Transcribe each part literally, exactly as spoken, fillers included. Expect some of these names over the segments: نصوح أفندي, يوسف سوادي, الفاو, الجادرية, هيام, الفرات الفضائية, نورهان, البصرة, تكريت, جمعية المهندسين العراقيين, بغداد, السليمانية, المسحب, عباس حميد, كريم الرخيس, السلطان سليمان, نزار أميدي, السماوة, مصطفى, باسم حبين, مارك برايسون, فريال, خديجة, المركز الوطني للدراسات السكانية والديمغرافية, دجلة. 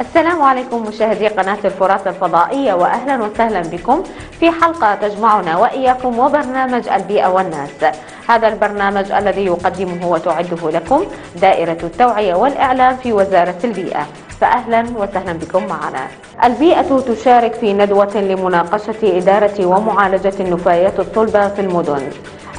السلام عليكم مشاهدي قناة الفرات الفضائية، وأهلا وسهلا بكم في حلقة تجمعنا وإياكم وبرنامج البيئة والناس. هذا البرنامج الذي يقدمه وتعده لكم دائرة التوعية والإعلام في وزارة البيئة، فأهلا وسهلا بكم معنا. البيئة تشارك في ندوة لمناقشة إدارة ومعالجة النفايات الصلبة في المدن.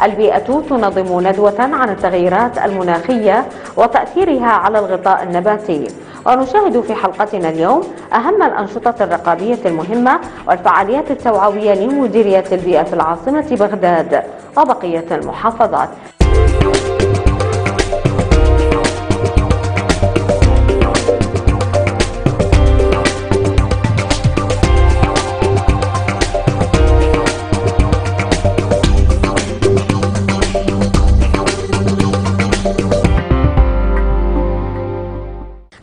البيئة تنظم ندوة عن التغيرات المناخية وتأثيرها على الغطاء النباتي، ونشاهد في حلقتنا اليوم أهم الأنشطة الرقابية المهمة والفعاليات التوعوية لمديرية البيئة في العاصمة بغداد وبقية المحافظات.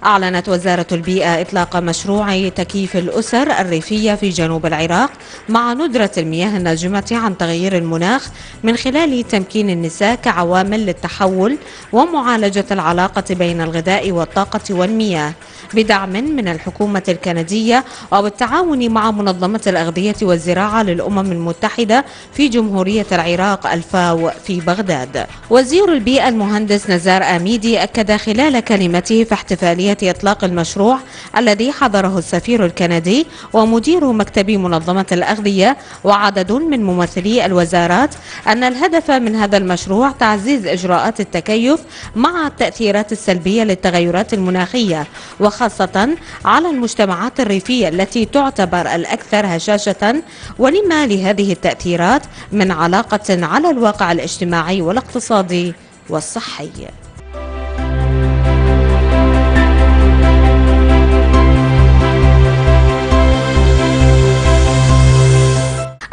أعلنت وزارة البيئة إطلاق مشروع تكييف الأسر الريفية في جنوب العراق مع ندرة المياه الناجمة عن تغير المناخ من خلال تمكين النساء كعوامل للتحول ومعالجة العلاقة بين الغذاء والطاقة والمياه بدعم من الحكومة الكندية وبالتعاون مع منظمة الأغذية والزراعة للأمم المتحدة في جمهورية العراق الفاو في بغداد. وزير البيئة المهندس نزار أميدي أكد خلال كلمته في احتفالية إطلاق المشروع الذي حضره السفير الكندي ومدير مكتب منظمة الأغذية وعدد من ممثلي الوزارات أن الهدف من هذا المشروع تعزيز إجراءات التكيف مع التأثيرات السلبية للتغيرات المناخية، وخاصة على المجتمعات الريفية التي تعتبر الأكثر هشاشة ولما لهذه التأثيرات من علاقة على الواقع الاجتماعي والاقتصادي والصحي.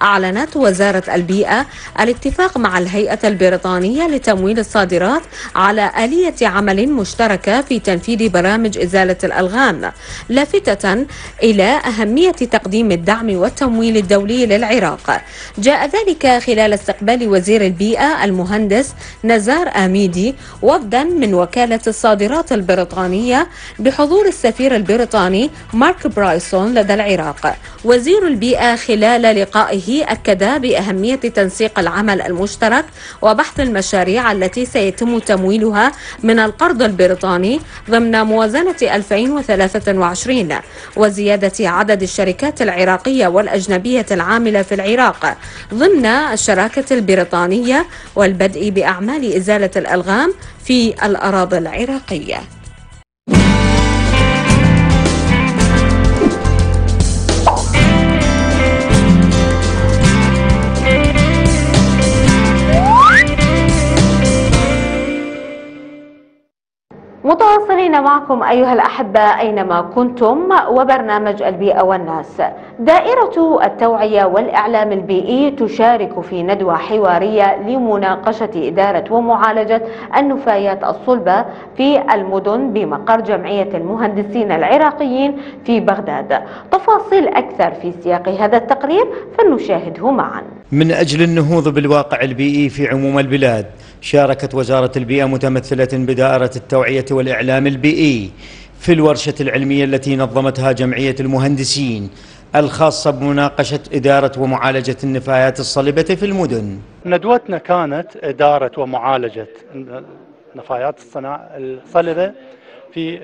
أعلنت وزارة البيئة الاتفاق مع الهيئة البريطانية لتمويل الصادرات على آلية عمل مشتركة في تنفيذ برامج إزالة الألغام، لافتة إلى أهمية تقديم الدعم والتمويل الدولي للعراق. جاء ذلك خلال استقبال وزير البيئة المهندس نزار أميدي وفدا من وكالة الصادرات البريطانية بحضور السفير البريطاني مارك برايسون لدى العراق. وزير البيئة خلال لقائه أكد بأهمية تنسيق العمل المشترك وبحث المشاريع التي سيتم تمويلها من القرض البريطاني ضمن موازنة ألفين وثلاثة وعشرين وزيادة عدد الشركات العراقية والأجنبية العاملة في العراق ضمن الشراكة البريطانية والبدء بأعمال إزالة الألغام في الأراضي العراقية. متواصلين معكم أيها الأحبة أينما كنتم وبرنامج البيئة والناس. دائرة التوعية والإعلام البيئي تشارك في ندوة حوارية لمناقشة إدارة ومعالجة النفايات الصلبة في المدن بمقر جمعية المهندسين العراقيين في بغداد. تفاصيل أكثر في سياق هذا التقرير فلنشاهده معا. من أجل النهوض بالواقع البيئي في عموم البلاد، شاركت وزارة البيئة متمثلة بدائرة التوعية والإعلام البيئي في الورشة العلمية التي نظمتها جمعية المهندسين الخاصة بمناقشة إدارة ومعالجة النفايات الصلبة في المدن. ندوتنا كانت إدارة ومعالجة النفايات الصلبة في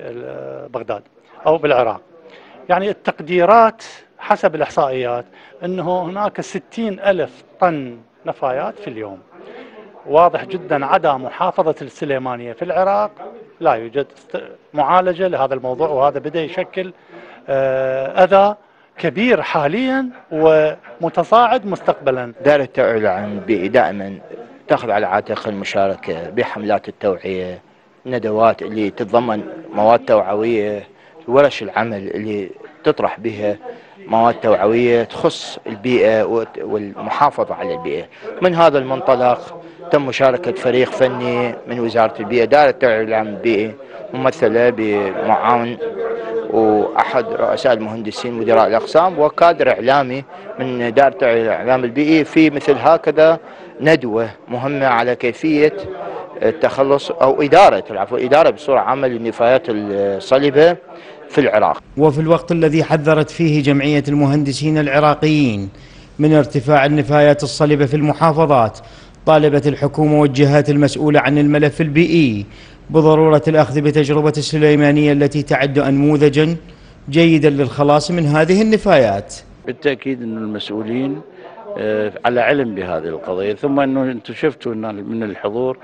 بغداد أو بالعراق. يعني التقديرات حسب الإحصائيات أنه هناك ستين ألف طن نفايات في اليوم. واضح جدا عدا محافظة السليمانية في العراق لا يوجد معالجة لهذا الموضوع، وهذا بدأ يشكل أذى كبير حاليا ومتصاعد مستقبلا. دائرة التوعية والإعلام البيئي دائما تأخذ على عاتق المشاركة بحملات التوعية، ندوات اللي تتضمن مواد توعوية، ورش العمل اللي تطرح بها مواد توعوية تخص البيئة والمحافظة على البيئة. من هذا المنطلق تم مشاركة فريق فني من وزارة البيئة، دائرة التوعية والإعلام البيئي ممثلة بمعاون وأحد رؤساء المهندسين مدراء الأقسام وكادر إعلامي من دائرة التوعية والإعلام البيئي في مثل هكذا ندوة مهمة على كيفية التخلص أو إدارة العفو إدارة بصورة عامة للنفايات الصلبة في العراق. وفي الوقت الذي حذرت فيه جمعية المهندسين العراقيين من ارتفاع النفايات الصلبة في المحافظات، طالبت الحكومة والجهات المسؤولة عن الملف البيئي بضرورة الأخذ بتجربة السليمانية التي تعد أنموذجا جيدا للخلاص من هذه النفايات. بالتأكيد أن المسؤولين على علم بهذه القضية، ثم أنه أنتم شفتوا أن من الحضور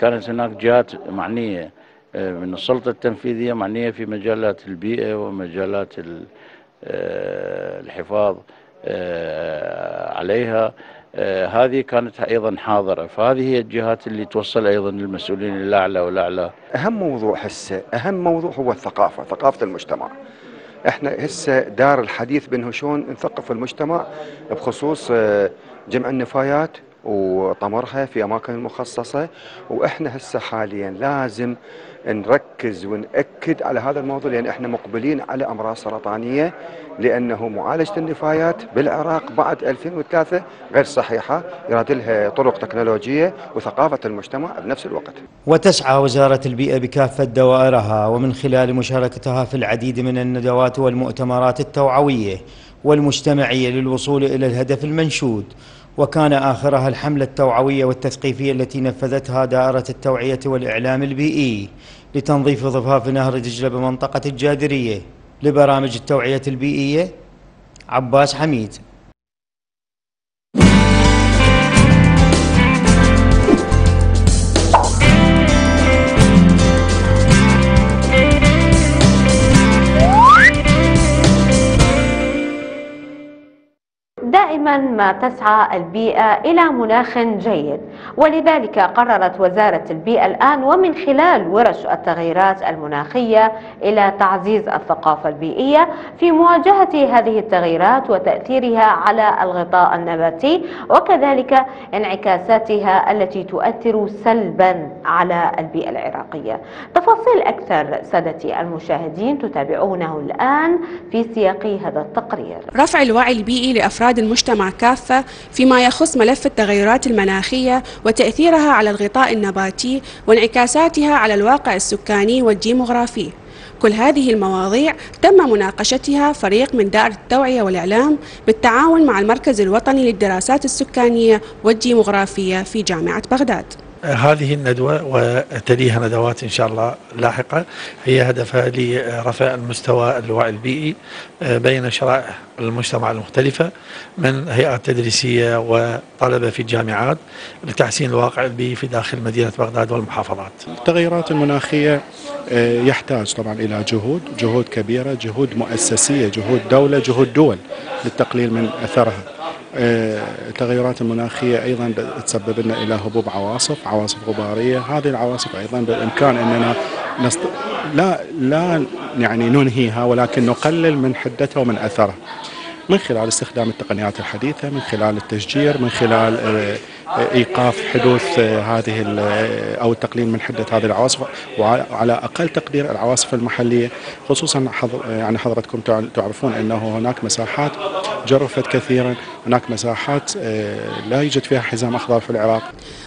كانت هناك جهات معنية من السلطة التنفيذية معنية في مجالات البيئة ومجالات الحفاظ عليها، هذه كانت أيضا حاضرة، فهذه هي الجهات اللي توصل أيضا للمسؤولين الأعلى والأعلى. أهم موضوع هسه أهم موضوع هو الثقافة، ثقافة المجتمع. احنا هسه دار الحديث بانه شلون نثقف المجتمع بخصوص جمع النفايات وطمرها في اماكن مخصصه، واحنا هسه حاليا لازم نركز ونأكد على هذا الموضوع، لان احنا مقبلين على امراض سرطانيه، لانه معالجه النفايات بالعراق بعد ألفين وثلاثة غير صحيحه، يراد لها طرق تكنولوجيه وثقافه المجتمع بنفس الوقت. وتسعى وزاره البيئه بكافه دوائرها ومن خلال مشاركتها في العديد من الندوات والمؤتمرات التوعويه والمجتمعيه للوصول الى الهدف المنشود، وكان آخرها الحملة التوعوية والتثقيفية التي نفذتها دائرة التوعية والإعلام البيئي لتنظيف ضفاف نهر دجلة بمنطقة الجادرية. لبرامج التوعية البيئية، عباس حميد. دائما ما تسعى البيئة إلى مناخ جيد، ولذلك قررت وزارة البيئة الآن ومن خلال ورش التغييرات المناخية إلى تعزيز الثقافة البيئية في مواجهة هذه التغييرات وتأثيرها على الغطاء النباتي وكذلك انعكاساتها التي تؤثر سلبا على البيئة العراقية. تفاصيل أكثر سادتي المشاهدين تتابعونه الآن في سياق هذا التقرير. رفع الوعي البيئي لأفراد المجتمع كافة فيما يخص ملف التغيرات المناخية وتأثيرها على الغطاء النباتي وانعكاساتها على الواقع السكاني والديمغرافي، كل هذه المواضيع تم مناقشتها فريق من دائرة التوعية والإعلام بالتعاون مع المركز الوطني للدراسات السكانية والديمغرافية في جامعة بغداد. هذه الندوة وتليها ندوات إن شاء الله لاحقة هي هدفها لرفع المستوى الوعي البيئي بين شرائح المجتمع المختلفة من هيئات تدريسية وطلبة في الجامعات لتحسين الواقع البيئي في داخل مدينة بغداد والمحافظات. التغيرات المناخية يحتاج طبعا إلى جهود جهود كبيرة، جهود مؤسسية، جهود دولة، جهود دول للتقليل من أثرها. التغيرات المناخية أيضا تسبب لنا إلى هبوب عواصف عواصف غبارية. هذه العواصف أيضا بالإمكان أننا نست... لا لا يعني ننهيها، ولكن نقلل من حدتها ومن أثرها من خلال استخدام التقنيات الحديثة، من خلال التشجير، من خلال إيقاف حدوث هذه أو التقليل من حدة هذه العواصف، وعلى أقل تقدير العواصف المحلية، خصوصا يعني حضرتكم تعرفون أنه هناك مساحات جرفت كثيرا، هناك مساحات لا يوجد فيها حزام أخضر في العراق.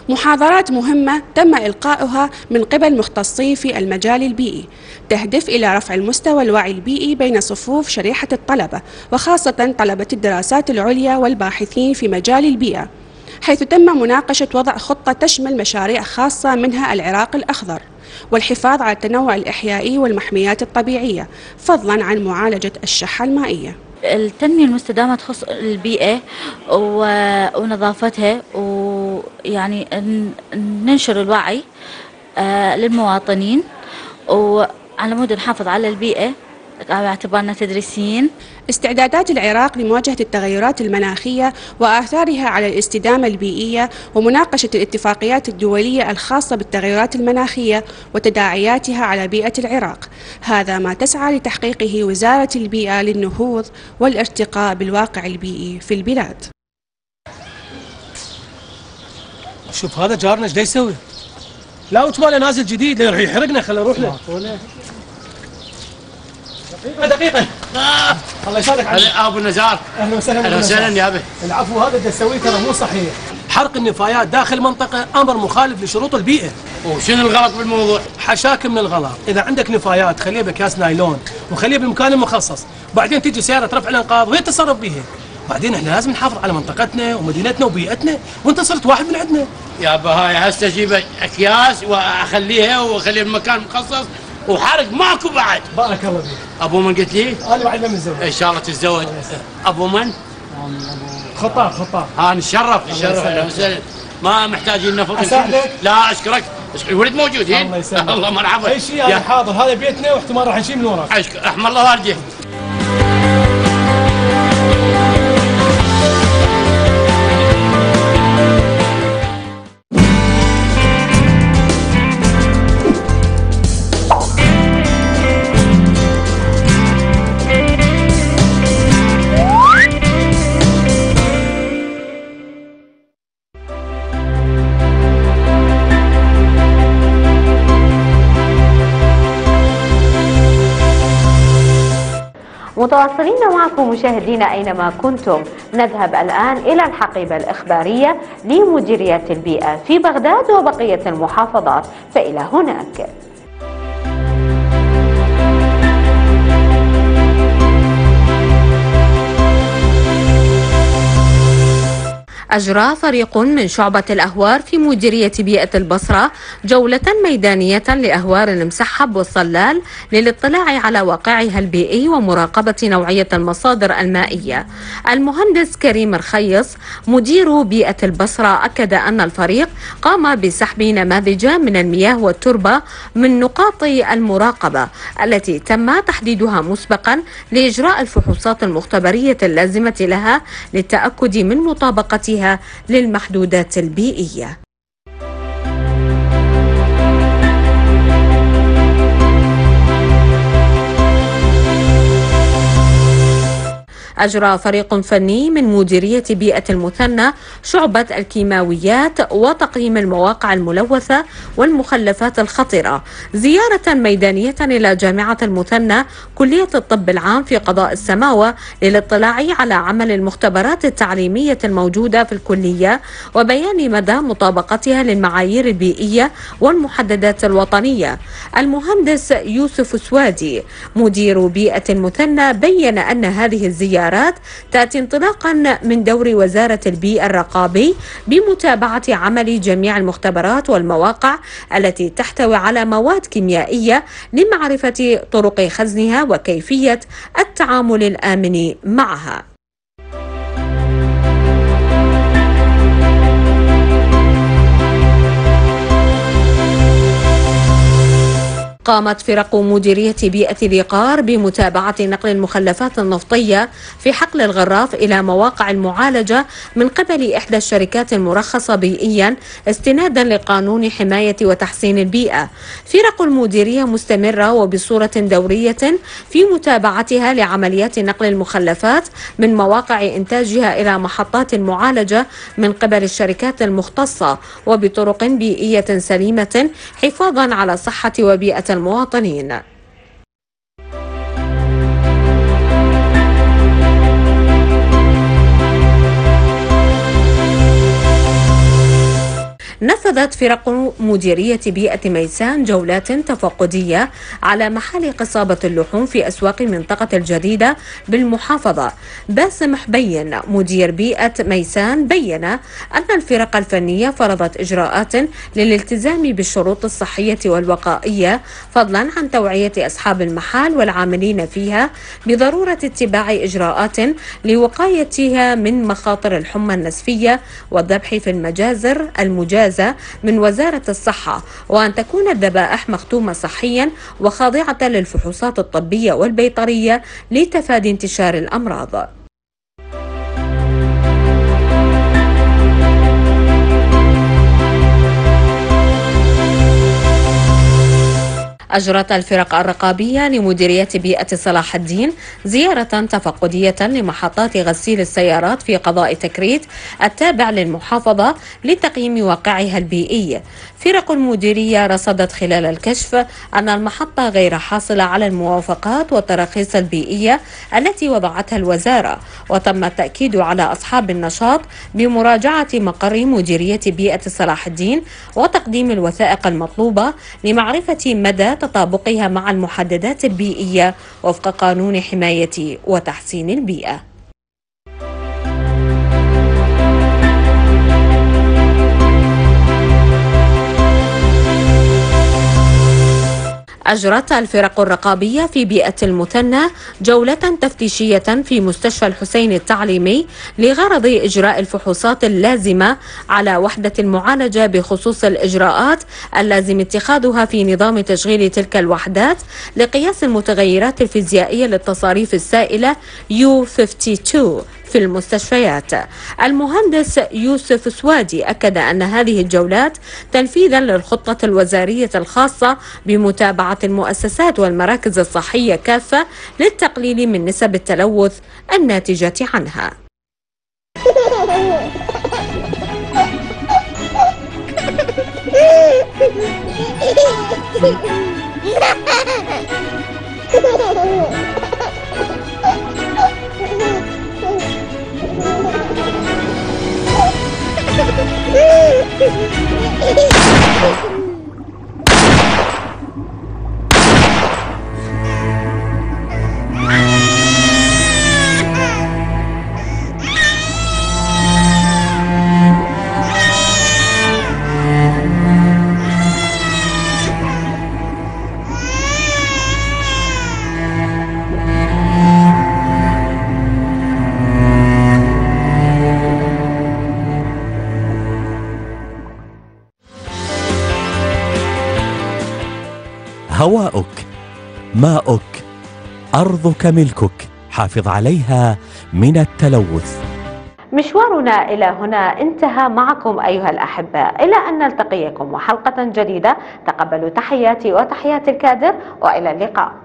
محاضرات مهمة تم إلقاؤها من قبل مختصي في المجال البيئي تهدف إلى رفع المستوى الوعي البيئي بين صفوف شريحة الطلبة، وخاصة طلبة الدراسات العليا والباحثين في مجال البيئة، حيث تم مناقشة وضع خطة تشمل مشاريع خاصة منها العراق الأخضر والحفاظ على التنوع الإحيائي والمحميات الطبيعية، فضلا عن معالجة الشحة المائية. التنمية المستدامة تخص البيئة ونظافتها، ويعني ننشر الوعي للمواطنين وعلى مود نحافظ على البيئة على اعتبارنا تدريسيين. استعدادات العراق لمواجهة التغيرات المناخية وآثارها على الاستدامة البيئية ومناقشة الاتفاقيات الدولية الخاصة بالتغيرات المناخية وتداعياتها على بيئة العراق، هذا ما تسعى لتحقيقه وزارة البيئة للنهوض والارتقاء بالواقع البيئي في البلاد. شوف هذا جارنا ايش دا يسوي؟ لا وتباله نازل جديد يحرقنا، خلينا نروح له. دقيقة دقيقة آه. الله يسعدك ابو نزار. اهلا وسهلا. اهلا وسهلا يا ابي. العفو، هذا اللي تسويه ترى مو صحيح. حرق النفايات داخل منطقة امر مخالف لشروط البيئة. وشنو الغلط بالموضوع؟ حشاك من الغلط، اذا عندك نفايات خليه باكياس نايلون ونخليها بالمكان المخصص، وبعدين تيجي سياره رفع الانقاض وين التصرف بها؟ بعدين احنا لازم نحافظ على منطقتنا ومدينتنا وبيئتنا، وانت صرت واحد من عندنا. يابا هاي هسه اجيب اكياس واخليها واخليها بمكان مخصص وحرق ماكو بعد. بارك الله فيك. ابو من قلت لي؟ انا وعدنا من الزواج. ان شاء الله تتزوج. ابو من؟ خطاب خطاب. ها نتشرف نتشرف ما محتاجين نفط. اساعدك؟ لا اشكرك. الولد موجودين. الله يسلمك. الله مرحبا. اي شيء انا حاضر، هذا بيتنا واحتمال راح نشيل من وراك. احمد الله والديك. متواصلين معكم مشاهدينا أينما كنتم، نذهب الآن إلى الحقيبة الإخبارية لمديريات البيئة في بغداد وبقية المحافظات، فإلى هناك. أجرى فريق من شعبة الأهوار في مديرية بيئة البصرة جولة ميدانية لأهوار المسحب والصلال للاطلاع على واقعها البيئي ومراقبة نوعية المصادر المائية. المهندس كريم الرخيس مدير بيئة البصرة أكد أن الفريق قام بسحب نماذج من المياه والتربة من نقاط المراقبة التي تم تحديدها مسبقا لإجراء الفحوصات المختبرية اللازمة لها للتأكد من مطابقتها للمحدودات البيئية. أجرى فريق فني من مديرية بيئة المثنى شعبة الكيماويات وتقييم المواقع الملوثة والمخلفات الخطيرة زيارة ميدانية إلى جامعة المثنى كلية الطب العام في قضاء السماوة للاطلاع على عمل المختبرات التعليمية الموجودة في الكلية وبيان مدى مطابقتها للمعايير البيئية والمحددات الوطنية. المهندس يوسف سوادي مدير بيئة المثنى بين أن هذه الزيارة تأتي انطلاقا من دور وزارة البيئة الرقابي بمتابعة عمل جميع المختبرات والمواقع التي تحتوي على مواد كيميائية لمعرفة طرق خزنها وكيفية التعامل الآمن معها. قامت فرق مديرية بيئة الإيقار بمتابعة نقل المخلفات النفطية في حقل الغراف إلى مواقع المعالجة من قبل إحدى الشركات المرخصة بيئيا استنادا لقانون حماية وتحسين البيئة. فرق المديرية مستمرة وبصورة دورية في متابعتها لعمليات نقل المخلفات من مواقع إنتاجها إلى محطات المعالجة من قبل الشركات المختصة وبطرق بيئية سليمة حفاظا على صحة وبيئة المواطنين. نفذت فرق مديرية بيئة ميسان جولات تفقدية على محل قصابة اللحوم في أسواق منطقة الجديدة بالمحافظة. باسم حبين مدير بيئة ميسان بين أن الفرق الفنية فرضت إجراءات للالتزام بالشروط الصحية والوقائية فضلا عن توعية أصحاب المحال والعاملين فيها بضرورة اتباع إجراءات لوقايتها من مخاطر الحمى النسفية والذبح في المجازر المجازة من وزارة الصحة، وأن تكون الذبائح مختومة صحيا وخاضعة للفحوصات الطبية والبيطرية لتفادي انتشار الأمراض. أجرت الفرق الرقابية لمديرية بيئة صلاح الدين زيارة تفقدية لمحطات غسيل السيارات في قضاء تكريت التابع للمحافظة لتقييم واقعها البيئي. فرق المديرية رصدت خلال الكشف أن المحطة غير حاصلة على الموافقات والتراخيص البيئية التي وضعتها الوزارة، وتم التأكيد على أصحاب النشاط بمراجعة مقر مديرية بيئة صلاح الدين وتقديم الوثائق المطلوبة لمعرفة مدى وتطابقها مع المحددات البيئية وفق قانون حماية وتحسين البيئة. أجرت الفرق الرقابية في بيئة المثنى جولة تفتيشية في مستشفى الحسين التعليمي لغرض إجراء الفحوصات اللازمة على وحدة المعالجة بخصوص الإجراءات اللازم اتخاذها في نظام تشغيل تلك الوحدات لقياس المتغيرات الفيزيائية للتصاريف السائلة يو اثنين وخمسين في المستشفيات. المهندس يوسف سوادي أكد أن هذه الجولات تنفيذا للخطة الوزارية الخاصة بمتابعة المؤسسات والمراكز الصحية كافة للتقليل من نسب التلوث الناتجة عنها. هواؤك، ماؤك، أرضك ملكك، حافظ عليها من التلوث. مشوارنا إلى هنا انتهى معكم أيها الأحبة، إلى أن نلتقيكم وحلقة جديدة. تقبلوا تحياتي وتحيات الكادر، وإلى اللقاء.